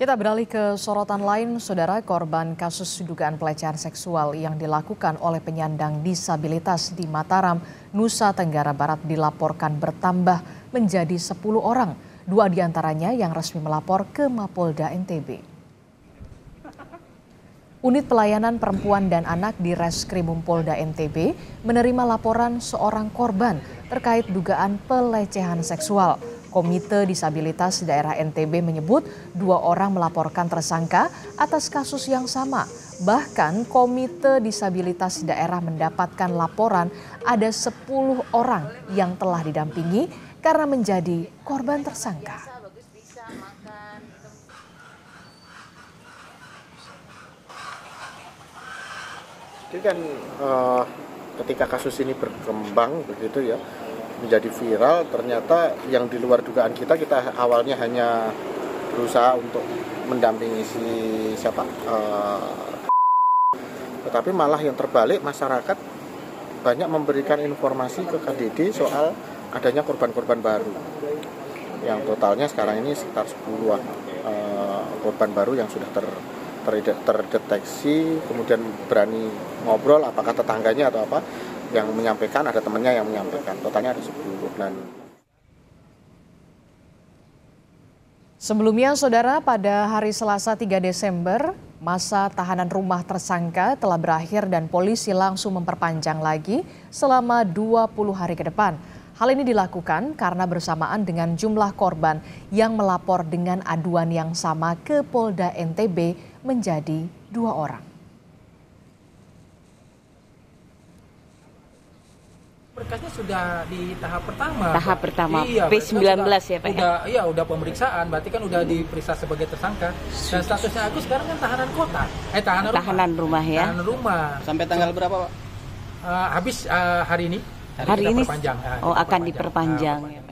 Kita beralih ke sorotan lain, saudara. Korban kasus dugaan pelecehan seksual yang dilakukan oleh penyandang disabilitas di Mataram, Nusa Tenggara Barat dilaporkan bertambah menjadi 10 orang. 2 diantaranya yang resmi melapor ke Mapolda NTB. Unit Pelayanan Perempuan dan Anak di Reskrimum Polda NTB menerima laporan seorang korban terkait dugaan pelecehan seksual. Komite Disabilitas Daerah NTB menyebut 2 orang melaporkan tersangka atas kasus yang sama. Bahkan Komite Disabilitas Daerah mendapatkan laporan ada 10 orang yang telah didampingi karena menjadi korban tersangka. Jadi kan ketika kasus ini berkembang begitu ya, menjadi viral, ternyata yang di luar dugaan kita awalnya hanya berusaha untuk mendampingi si siapa, tetapi malah yang terbalik, masyarakat banyak memberikan informasi ke KDD soal adanya korban-korban baru yang totalnya sekarang ini sekitar 10-an korban baru yang sudah terdeteksi, kemudian berani ngobrol, apakah tetangganya atau apa yang menyampaikan, ada temannya yang menyampaikan. Totalnya ada 10 bulan. Sebelumnya, saudara, pada hari Selasa 3 Desember, masa tahanan rumah tersangka telah berakhir dan polisi langsung memperpanjang lagi selama 20 hari ke depan. Hal ini dilakukan karena bersamaan dengan jumlah korban yang melapor dengan aduan yang sama ke Polda NTB menjadi 2 orang. Berkasnya sudah di tahap pertama. Tahap pertama, iya, P19 ya Pak ya? Iya, udah pemeriksaan, berarti kan udah diperiksa sebagai tersangka. Dan statusnya aku sekarang kan tahanan kota, tahanan rumah ya? Tahanan rumah. Sampai tanggal berapa Pak? Habis hari ini. Hari ini akan diperpanjang.